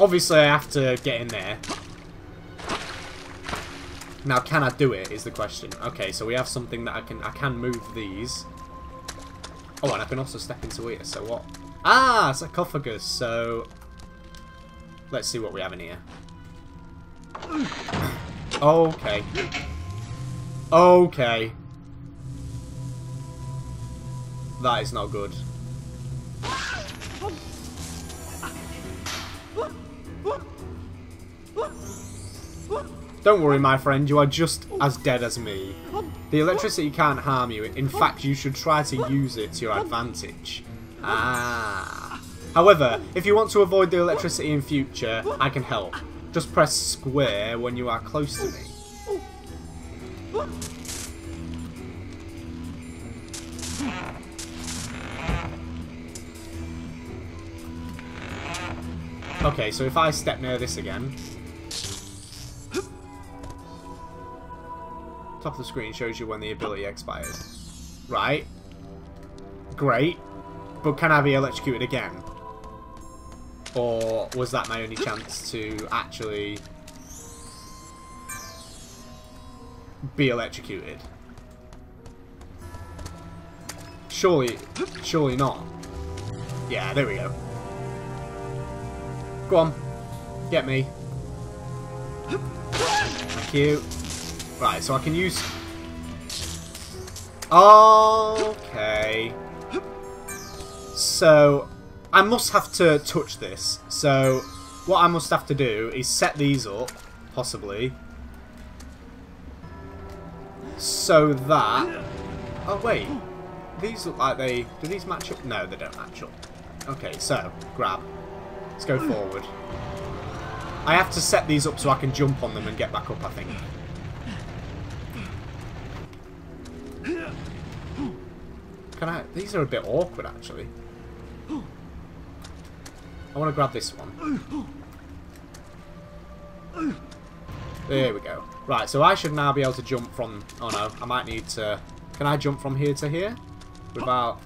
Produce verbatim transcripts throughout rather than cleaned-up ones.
Obviously, I have to get in there. Now, can I do it, is the question. Okay, so we have something that I can... I can move these. Oh, and I can also step into here, so what? Ah, sarcophagus, so... Let's see what we have in here. Okay. Okay. That is not good. Don't worry, my friend, you are just as dead as me. The electricity can't harm you. In fact, you should try to use it to your advantage. Ah. However, if you want to avoid the electricity in future, I can help. Just press square when you are close to me. Okay, so if I step near this again... Top of the screen shows you when the ability expires. Right. Great. But can I be electrocuted again? Or was that my only chance to actually be electrocuted? Surely, surely not. Yeah, there we go. Go on. Get me. Thank you. Right, so I can use... Okay. So, I must have to touch this. So, what I must have to do is set these up, possibly. So that... Oh, wait. These look like they... Do these match up? No, they don't match up. Okay, so, grab. Let's go forward. I have to set these up so I can jump on them and get back up, I think. Can I? These are a bit awkward, actually. I want to grab this one. There we go. Right, so I should now be able to jump from... Oh, no. I might need to... Can I jump from here to here? Without...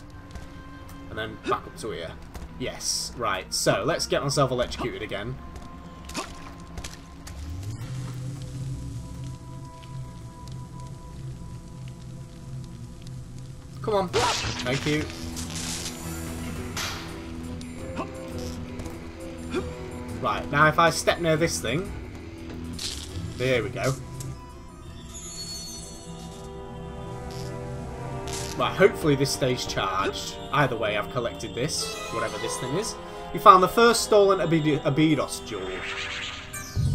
And then back up to here. Yes. Right, so let's get myself electrocuted again. Come on. Thank you. Right, now if I step near this thing... There we go. Right, hopefully this stays charged. Either way, I've collected this, whatever this thing is. You found the first stolen Abidos jewel.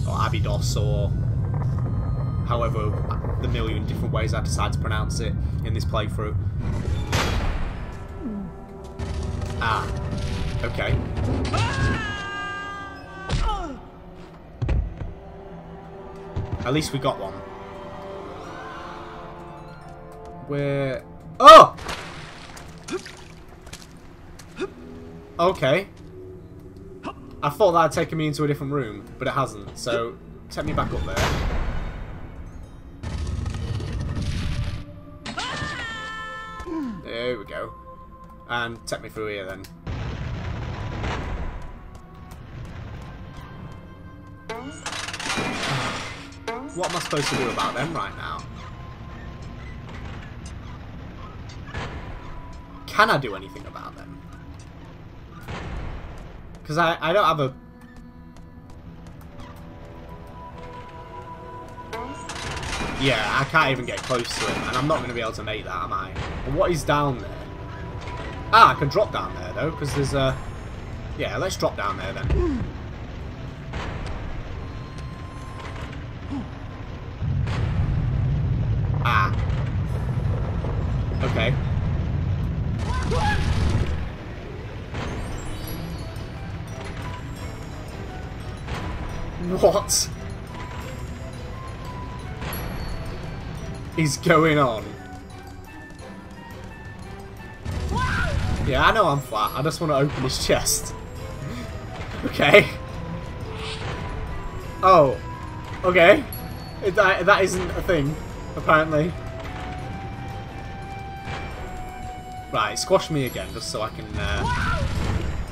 Or Abidos, or... However... the million different ways I decide to pronounce it in this playthrough. Ah. Okay. At least we got one. Where... Oh! Okay. I thought that had taken me into a different room, but it hasn't. So, take me back up there. There we go. And take me through here then. What am I supposed to do about them right now? Can I do anything about them? Because I, I don't have a... Yeah, I can't even get close to him, and I'm not going to be able to make that, am I? And what is down there? Ah, I can drop down there, though, because there's a... Yeah, let's drop down there, then. Ah. Okay. What? Is going on? Yeah, I know I'm flat. I just want to open his chest. Okay. Oh. Okay. It, that, that isn't a thing, apparently. Right, squash me again, just so I can uh,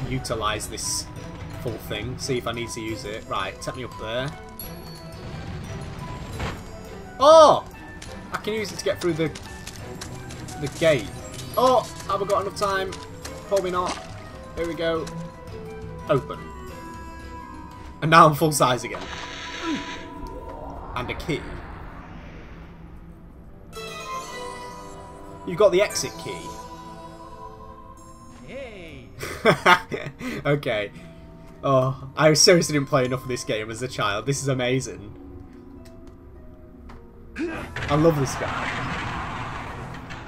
utilize this full thing, see if I need to use it. Right, take me up there. Oh! I can use it to get through the the gate. Oh! Have I got enough time? Probably not. Here we go. Open. And now I'm full size again. And a key. You've got the exit key. Yay! Okay. Oh, I seriously didn't play enough of this game as a child. This is amazing. I love this guy.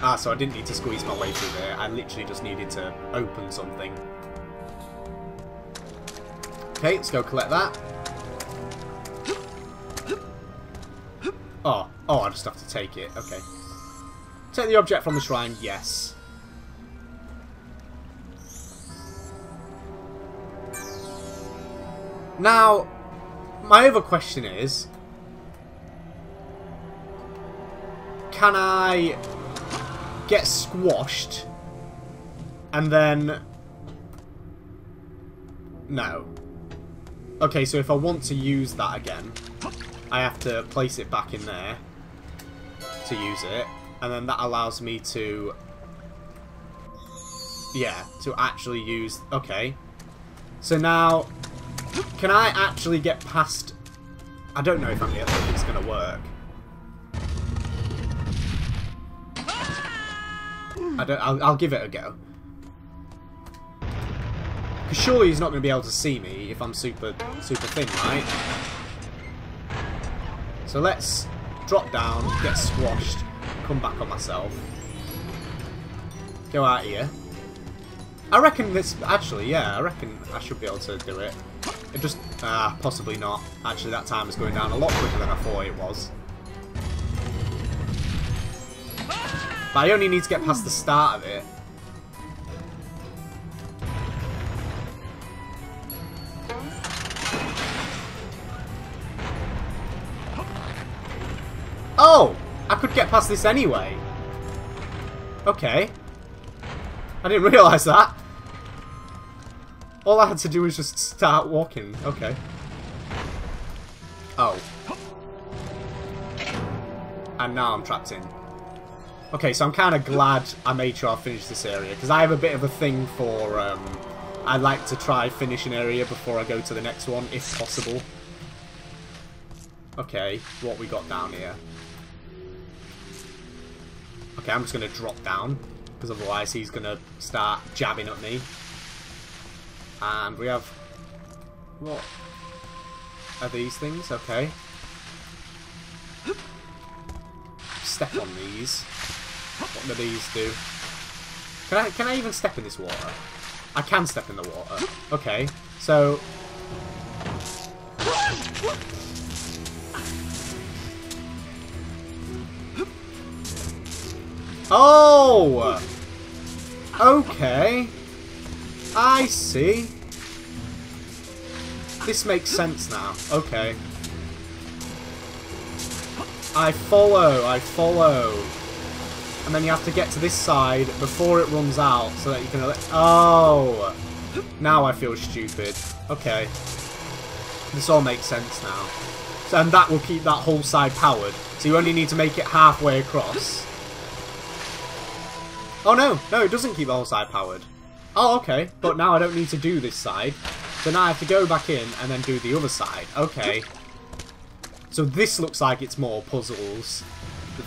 Ah, so I didn't need to squeeze my way through there. I literally just needed to open something. Okay, let's go collect that. Oh, oh, I just have to take it. Okay. Take the object from the shrine, yes. Now, my other question is, can I get squashed and then... No. Okay, so if I want to use that again, I have to place it back in there to use it, and then that allows me to... Yeah, to actually use... Okay. So now, can I actually get past... I don't know if I'm gonna think it's going to work. I don't, I'll, I'll give it a go. Because surely he's not going to be able to see me if I'm super, super thin, right? So let's drop down, get squashed, come back on myself. Go out here. I reckon this... Actually, yeah, I reckon I should be able to do it. It just... Ah, uh, possibly not. Actually, that time is going down a lot quicker than I thought it was. But I only need to get past the start of it. Oh! I could get past this anyway. Okay. I didn't realise that. All I had to do was just start walking. Okay. Oh. And now I'm trapped in. Okay, so I'm kind of glad I made sure I finished this area, because I have a bit of a thing for, um, I like to try finish an area before I go to the next one, if possible. Okay, what we got down here? Okay, I'm just going to drop down, because otherwise he's going to start jabbing at me. And we have, what are these things? Okay. Step on these. What do these do? Can I, can I even step in this water? I can step in the water. Okay, so... Oh! Okay. I see. This makes sense now. Okay. I follow, I follow. And then you have to get to this side before it runs out so that you can... Oh! Now I feel stupid. Okay. This all makes sense now. So, and that will keep that whole side powered. So you only need to make it halfway across. Oh no! No, it doesn't keep the whole side powered. Oh, okay. But now I don't need to do this side. So now I have to go back in and then do the other side. Okay. So this looks like it's more puzzles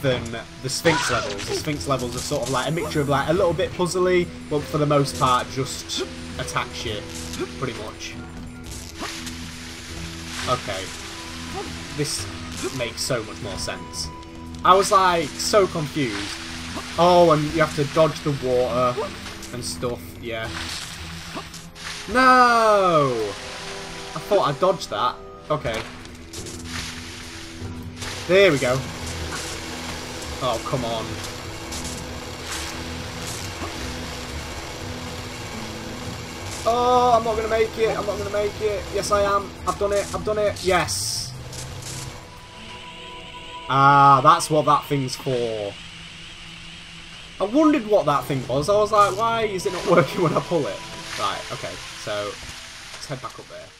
than the Sphinx levels. The Sphinx levels are sort of like a mixture of like a little bit puzzly, but for the most part just attack shit, pretty much. Okay. This makes so much more sense. I was like so confused. Oh, and you have to dodge the water and stuff, yeah. No! I thought I dodged that. Okay. There we go. Oh, come on. Oh, I'm not going to make it. I'm not going to make it. Yes, I am. I've done it. I've done it. Yes. Ah, that's what that thing's for. I wondered what that thing was. I was like, why is it not working when I pull it? Right, okay. So, head back up there.